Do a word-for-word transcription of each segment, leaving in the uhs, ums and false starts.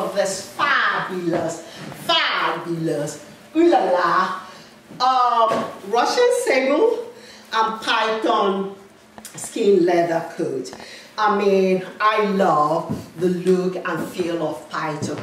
of this fabulous, fabulous, ooh la la, um, Russian sable and python skin leather coat. I mean, I love the look and feel of python.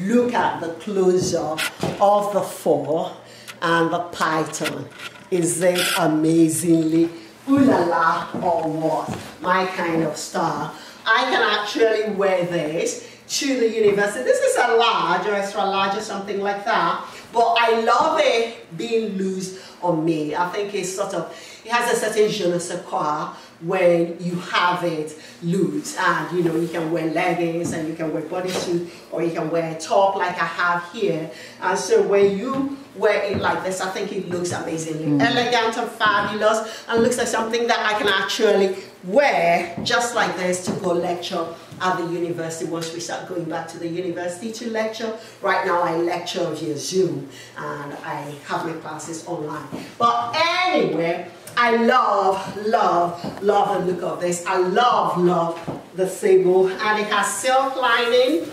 Look at the close-up of the fur and the python. Is it amazingly ooh la la or what? My kind of style. I can actually wear this to the university. This is a large or extra large or something like that. But I love it being loose on me. I think it's sort of, it has a certain je ne sais quoi when you have it loose. And you know, you can wear leggings and you can wear bodysuit or you can wear a top like I have here. And so when you wear it like this, I think it looks amazingly mm. elegant and fabulous and looks like something that I can actually wear just like this to go lecture at the university once we start going back to the university to lecture. Right now I lecture via Zoom and I have my classes online. But anyway, I love, love, love the look of this. I love, love the sable, and it has silk lining,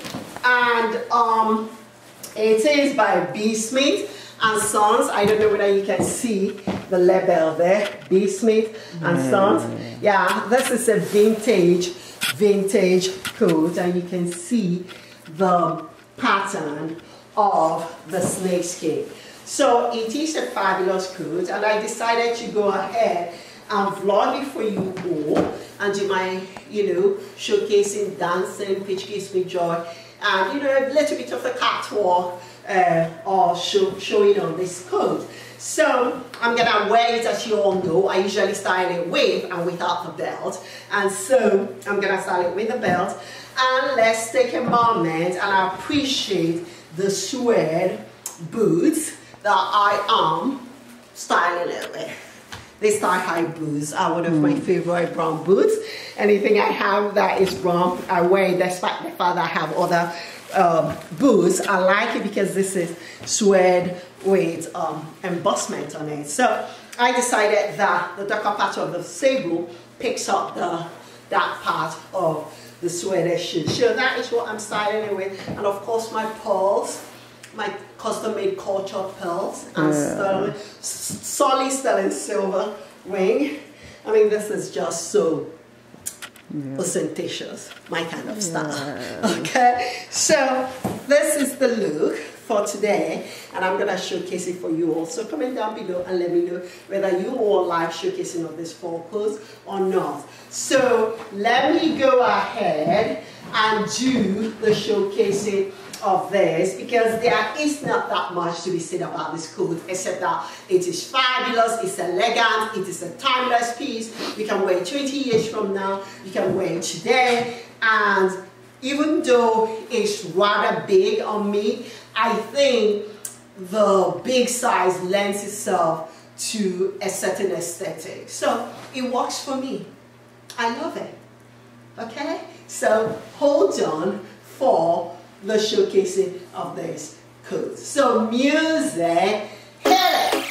and um, it is by B. Smith and Sons. I don't know whether you can see the label there, B. Smith and mm. Sons. Yeah, this is a vintage, vintage coat, and you can see the pattern of the snakeskin. So it is a fabulous coat, and I decided to go ahead and vlog it for you all and do my, you know, showcasing, dancing, which gives me joy, and you know, a little bit of a catwalk uh, or show, showing on this coat. So I'm gonna wear it, as you all know. I usually style it with and without the belt, and so I'm gonna style it with the belt. And let's take a moment and I appreciate the suede boots that I am styling it with. These tie-high boots are one of mm. my favorite brown boots. Anything I have that is brown, I wear it, despite the fact that I have other um, boots. I like it because this is suede with um, embossment on it. So I decided that the darker part of the sable picks up the dark part of the suede shoe. So that is what I'm styling it with. And of course my pearls, my custom-made culture pearls and yeah. solid sterling silver ring. I mean, this is just so yeah. ostentatious, my kind of style. Yeah. Okay, so this is the look for today, and I'm gonna showcase it for you all. So comment down below and let me know whether you all like showcasing of this fall clothes or not. So let me go ahead and do the showcasing of this, because there is not that much to be said about this coat, except that it is fabulous, it's elegant, it is a timeless piece. You can wear it twenty years from now, you can wear it today, and even though it's rather big on me, I think the big size lends itself to a certain aesthetic. So it works for me. I love it. Okay? So hold on for the showcasing of this coat. So music, hit it!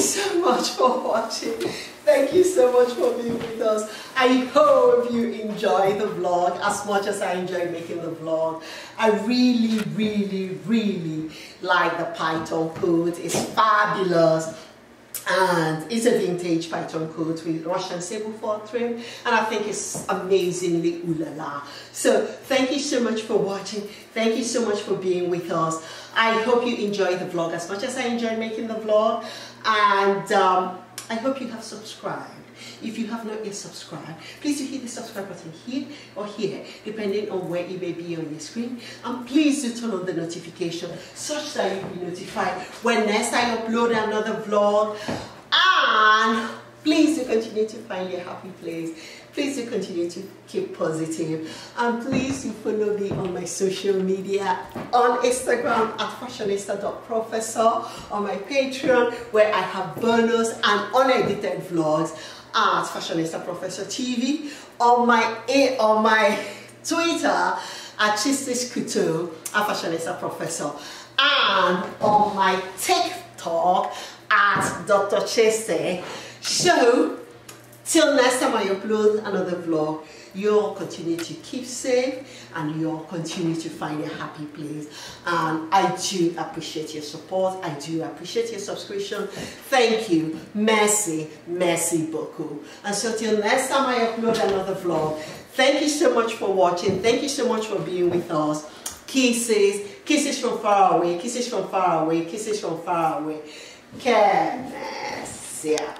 so much for watching. Thank you so much for being with us. I hope you enjoy the vlog as much as I enjoy making the vlog. I really, really, really like the python coat. It's fabulous. And it's a vintage python coat with Russian sable fur trim, and I think it's amazingly ooh-la-la. So thank you so much for watching. Thank you so much for being with us. I hope you enjoy the vlog as much as I enjoy making the vlog, and um, I hope you have subscribed. If you have not yet subscribed, please do hit the subscribe button here or here, depending on where it may be on your screen. And please do turn on the notification such that you'll be notified when next I upload another vlog. And please do continue to find your happy place. Please do continue to keep positive. And please do follow me on my social media, on Instagram at fashionista dot professor, on my Patreon where I have bonus and unedited vlogs at Fashionista Professor T V, on my, on my Twitter at Chistis Couteau at Fashionista Professor, and on my TikTok at Dr Chistick. So, till next time I upload another vlog, you'll continue to keep safe and you'll continue to find a happy place. And I do appreciate your support. I do appreciate your subscription. Thank you. Merci, merci beaucoup. And so till next time I upload another vlog, thank you so much for watching. Thank you so much for being with us. Kisses, kisses from far away, kisses from far away, kisses from far away. Que merci.